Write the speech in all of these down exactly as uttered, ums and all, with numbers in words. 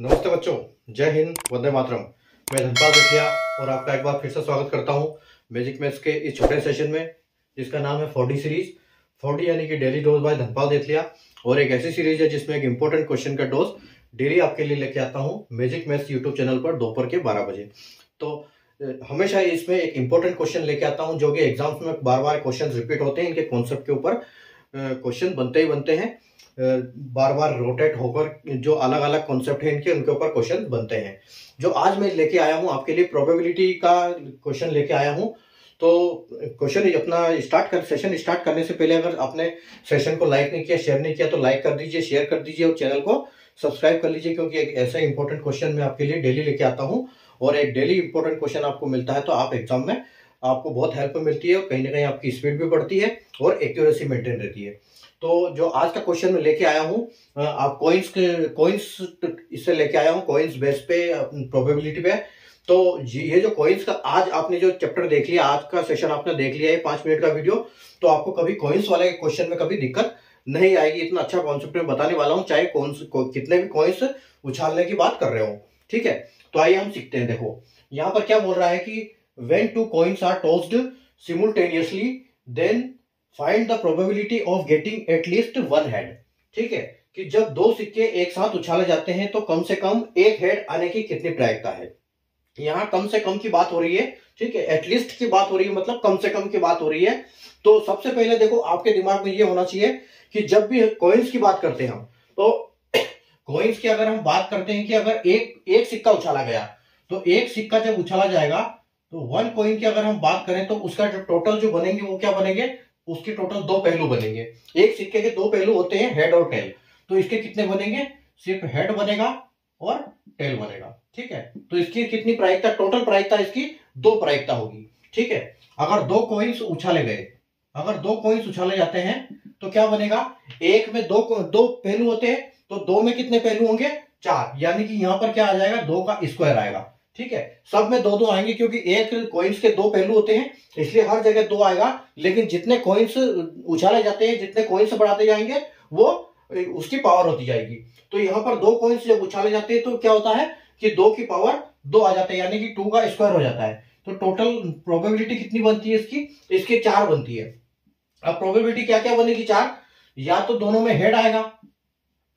नमस्ते बच्चों, जय हिंद, वंदे मातरम। मैं धनपाल दखिया और आपका एक बार फिर से स्वागत करता हूं मैजिक मैथ्स के इस छोटे सेशन में जिसका नाम है four D series. Four D यानी कि daily dose by Dhanpal Dakhiya, और एक ऐसी सीरीज है जिसमें एक इंपॉर्टेंट क्वेश्चन का डोज डेली आपके लिए लेके आता हूँ मैजिक मैथ्स यूट्यूब चैनल पर दोपहर के बारह बजे। तो हमेशा इसमें एक इंपॉर्टेंट क्वेश्चन लेके आता हूँ जो कि एग्जाम्स में बार बार क्वेश्चन रिपीट होते हैं, इनके कॉन्सेप्ट के ऊपर क्वेश्चन बनते ही बनते हैं, बार बार रोटेट होकर जो अलग अलग कॉन्सेप्ट है इनके उनके ऊपर क्वेश्चन बनते हैं। जो आज मैं लेके आया हूं आपके लिए प्रोबेबिलिटी का क्वेश्चन लेके आया हूं। तो क्वेश्चन अपना स्टार्ट कर सेशन स्टार्ट करने से पहले अगर आपने सेशन को लाइक नहीं किया, शेयर नहीं किया तो लाइक कर दीजिए, शेयर कर दीजिए और चैनल को सब्सक्राइब कर लीजिए, क्योंकि एक ऐसा इंपॉर्टेंट क्वेश्चन मैं आपके लिए डेली लेके आता हूँ और एक डेली इंपॉर्टेंट क्वेश्चन आपको मिलता है तो आप एग्जाम में आपको बहुत हेल्प मिलती है और कहीं ना कहीं आपकी स्पीड भी बढ़ती है और एक्यूरेसी मेंटेन रहती है। तो जो आज का क्वेश्चन मैं लेके आया हूं आप कॉइंस कॉइंस इससे लेके आया हूं, कॉइंस बेस पे प्रोबेबिलिटी पे। तो ये जो कॉइंस का आज आपने जो चैप्टर देख लिया, आज का सेशन आपने देख लिया है पांच मिनट का वीडियो, तो आपको कभी कॉइंस वाले क्वेश्चन में कभी दिक्कत नहीं आएगी। इतना अच्छा कॉन्सेप्ट में बताने वाला हूँ, चाहे कौन कितने भी कॉइंस उछालने की बात कर रहे हो, ठीक है। तो आइए हम सीखते हैं। देखो यहाँ पर क्या बोल रहा है कि when two coins are tossed simultaneously then find the probability of getting at least one head। ठीक है कि जब दो सिक्के एक साथ उछाले जाते हैं तो कम से कम एक हेड आने की कितनी प्रायिकता है। यहाँ कम से कम की बात हो रही है, ठीक है, एटलीस्ट की बात हो रही है, मतलब कम से कम की बात हो रही है। तो सबसे पहले देखो आपके दिमाग में ये होना चाहिए कि जब भी कॉइन्स की बात करते हैं हम, तो कॉइन्स की अगर हम बात करते हैं कि अगर एक एक सिक्का उछाला गया तो एक सिक्का जब उछाला जाएगा तो वन कॉइन की अगर हम बात करें तो उसका जो टोटल जो बनेंगे वो क्या बनेंगे, उसके टोटल दो पहलू बनेंगे। एक सिक्के के दो पहलू होते हैं, हेड और टेल। तो इसके कितने बनेंगे, सिर्फ हेड बनेगा और टेल बनेगा, ठीक है। तो इसकी कितनी प्रायिकता, टोटल प्रायिकता इसकी दो प्रायिकता होगी, ठीक है। अगर दो कॉइन्स उछाले गए, अगर दो कॉइन्स उछाले जाते हैं तो क्या बनेगा, एक में दो दो पहलू होते हैं तो दो में कितने पहलू होंगे, चार। यानी कि यहाँ पर क्या आ जाएगा, दो का स्क्वायर आएगा, ठीक है। सब में दो दो आएंगे क्योंकि एक कॉइन्स के दो पहलू होते हैं, इसलिए हर जगह दो आएगा। लेकिन जितने कॉइन्स उछाले जाते हैं, जितने कॉइन्स बढ़ाते जाएंगे वो उसकी पावर होती जाएगी। तो यहाँ पर दो कॉइन्स जब उछाले जाते हैं तो क्या होता है कि दो की पावर दो आ जाता है, यानी कि टू का स्क्वायर हो जाता है। तो टोटल प्रोबेबिलिटी कितनी बनती है इसकी, इसकी चार बनती है। अब प्रोबेबिलिटी क्या क्या बनेगी, चार। या तो दोनों में हेड आएगा,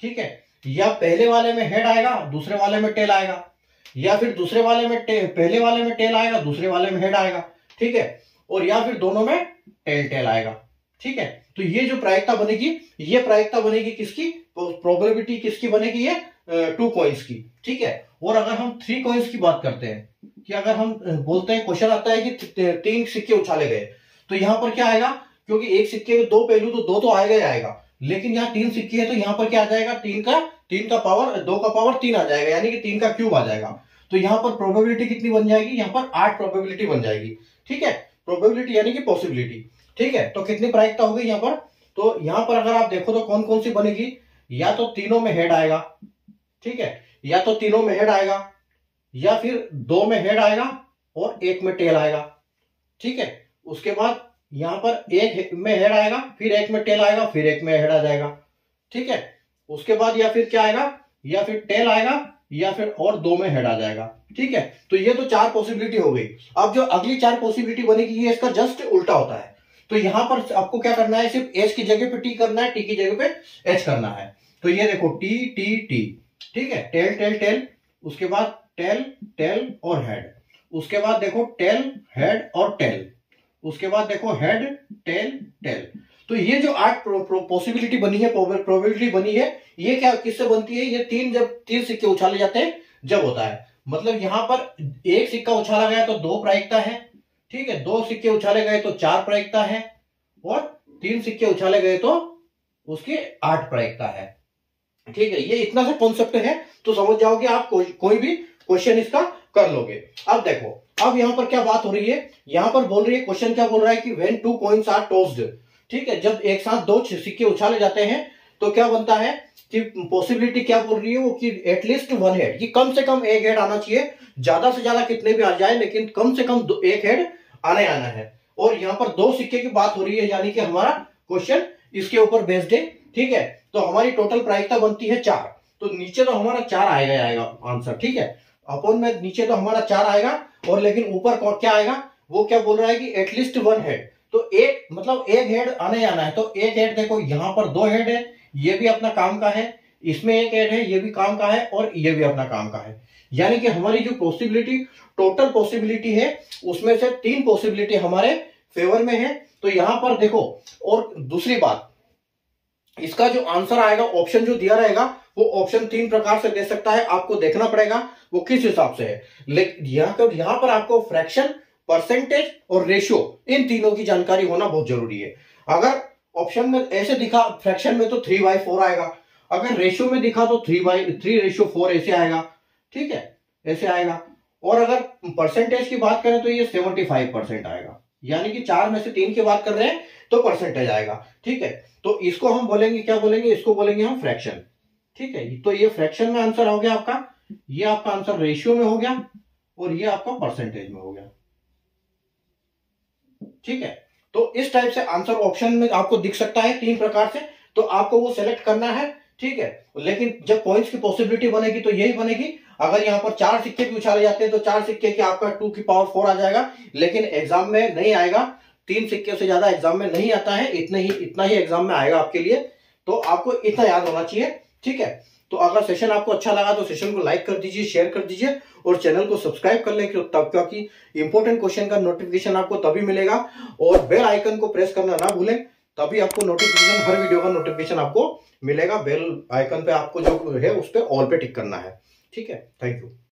ठीक है, या पहले वाले में हेड आएगा दूसरे वाले में टेल आएगा, या फिर दूसरे वाले में पहले वाले में टेल आएगा दूसरे वाले में हेड आएगा, ठीक है, और या फिर दोनों में टेल टेल आएगा, ठीक है। तो ये जो प्रायिकता बनेगी, ये प्रायिकता बनेगी किसकी, प्रोबेबिलिटी किसकी बनेगी, ये टू कॉइन्स की, ठीक है। और अगर हम थ्री कॉइन्स की बात करते हैं कि अगर हम बोलते हैं, क्वेश्चन आता है कि तीन सिक्के उछाले गए तो यहाँ पर क्या आएगा, क्योंकि एक सिक्के के दो पहलू तो दो तो आएगा ही आएगा, लेकिन यहाँ तीन सिक्के हैं तो यहाँ पर क्या आ जाएगा, तीन का तीन का पावर दो का पावर तीन आ जाएगा, यानी कि तीन का क्यूब आ जाएगा। तो यहाँ पर प्रोबेबिलिटी कितनी बन जाएगी, यहाँ पर आठ प्रोबेबिलिटी बन जाएगी, ठीक है। प्रोबेबिलिटी यानी कि पॉसिबिलिटी, ठीक है। तो कितनी प्रायिकता होगी यहाँ पर, तो यहाँ पर अगर आप देखो तो कौन कौन सी बनेगी, या तो तीनों में हेड आएगा, ठीक है, या तो तीनों में हेड आएगा, या फिर दो में हेड आएगा और एक में टेल आएगा, ठीक है। उसके बाद यहाँ पर एक में हेड आएगा, फिर एक में टेल आएगा, फिर एक में हेड आ जाएगा, ठीक है। उसके बाद या फिर क्या आएगा, या फिर टेल आएगा, या फिर और दो में हेड आ जाएगा, ठीक है। तो ये तो चार पॉसिबिलिटी हो गई। अब जो अगली चार पॉसिबिलिटी बनेगी ये इसका जस्ट उल्टा होता है। तो यहाँ पर आपको क्या करना है, सिर्फ एच की जगह पे टी करना है, टी की जगह पे एच करना है। तो ये देखो टी टी टी, ठीक है, टेल टेल टेल, उसके बाद टेल टेल और हेड, उसके बाद देखो टेल हेड और टेल, उसके बाद देखो हेड टेल टेल। तो ये जो आठ पॉसिबिलिटी बनी है, प्रोबेबिलिटी बनी है, ये क्या किससे बनती है, ये तीन जब तीन सिक्के उछाले जाते हैं जब होता है। मतलब यहाँ पर एक सिक्का उछाला गया तो दो प्रायिकता है, ठीक है, दो सिक्के उछाले गए तो चार प्रायिकता है, और तीन सिक्के उछाले गए तो उसकी आठ प्रायिकता है, ठीक है। ये इतना सा कॉन्सेप्ट है तो समझ जाओगे आप, को, कोई भी क्वेश्चन इसका कर लोगे। अब देखो अब यहाँ पर क्या बात हो रही है, यहाँ पर बोल रही है क्वेश्चन क्या बोल रहा है कि when two coins are tossed, ठीक है, जब एक साथ दो सिक्के उछाले जाते हैं तो क्या बनता है कि पॉसिबिलिटी क्या बोल रही है वो कि एटलीस्ट वन हेड, कि कम से कम एक हेड आना चाहिए, ज्यादा से ज्यादा कितने भी आ जाए लेकिन कम से कम एक हेड आने आना है। और यहाँ पर दो सिक्के की बात हो रही है, यानी कि हमारा क्वेश्चन इसके ऊपर बेस्ड है, ठीक है। तो हमारी टोटल प्रायिकता बनती है चार, तो नीचे तो हमारा चार आएगा आएगा आंसर, ठीक है। अपॉन में नीचे तो हमारा चार आएगा, और लेकिन ऊपर क्या आएगा, वो क्या बोल रहा है कि एटलीस्ट वन हेड, तो एक मतलब एक हेड आने जाना है। तो एक हेड देखो यहाँ पर दो हेड है, ये भी अपना काम का है, इसमें एक हेड है, ये भी काम का है, और ये भी अपना काम का है। यानी कि हमारी जो पॉसिबिलिटी टोटल पॉसिबिलिटी है उसमें से तीन पॉसिबिलिटी हमारे फेवर में है। तो यहां पर देखो, और दूसरी बात, इसका जो आंसर आएगा ऑप्शन जो दिया रहेगा वो ऑप्शन तीन प्रकार से दे सकता है, आपको देखना पड़ेगा वो किस हिसाब से है। लेकिन यहाँ पर यहाँ पर आपको फ्रैक्शन, परसेंटेज और रेशियो, इन तीनों की जानकारी होना बहुत जरूरी है। अगर ऑप्शन में ऐसे दिखा फ्रैक्शन में तो थ्री बाई फोर आएगा, अगर रेशियो में दिखा तो three by three ratio four ऐसे आएगा, ठीक है, ऐसे आएगा। और अगर परसेंटेज की बात करें तो ये सेवेंटी फाइव परसेंट आएगा, यानी कि चार में से तीन की बात कर रहे हैं तो परसेंटेज आएगा, ठीक है। तो इसको हम बोलेंगे, क्या बोलेंगे इसको, बोलेंगे हम फ्रैक्शन, ठीक है। तो ये फ्रैक्शन में आंसर हो गया आपका, ये आपका आंसर रेशियो में हो गया, और ये आपका परसेंटेज में हो गया, ठीक है। तो इस टाइप से आंसर ऑप्शन में आपको दिख सकता है तीन प्रकार से, तो आपको वो सेलेक्ट करना है, ठीक है। लेकिन जब पॉइंट्स की पॉसिबिलिटी बनेगी तो यही बनेगी। अगर यहाँ पर चार सिक्के भी उछाले जाते हैं तो चार सिक्के के आपका टू की पावर फोर आ जाएगा, लेकिन एग्जाम में नहीं आएगा। तीन सिक्के से ज्यादा एग्जाम में नहीं आता है, इतने ही इतना ही एग्जाम में आएगा आपके लिए, तो आपको इतना याद होना चाहिए, ठीक है। तो अगर सेशन आपको अच्छा लगा तो सेशन को लाइक कर दीजिए, शेयर कर दीजिए, और चैनल को सब्सक्राइब कर लें, क्योंकि इंपॉर्टेंट क्वेश्चन का नोटिफिकेशन आपको तभी मिलेगा। और बेल आइकन को प्रेस करना ना भूलें, तभी आपको नोटिफिकेशन, हर वीडियो का नोटिफिकेशन आपको मिलेगा। बेल आइकन पे आपको जो है उस पर ऑल पे टिक करना है, ठीक है। Thank you.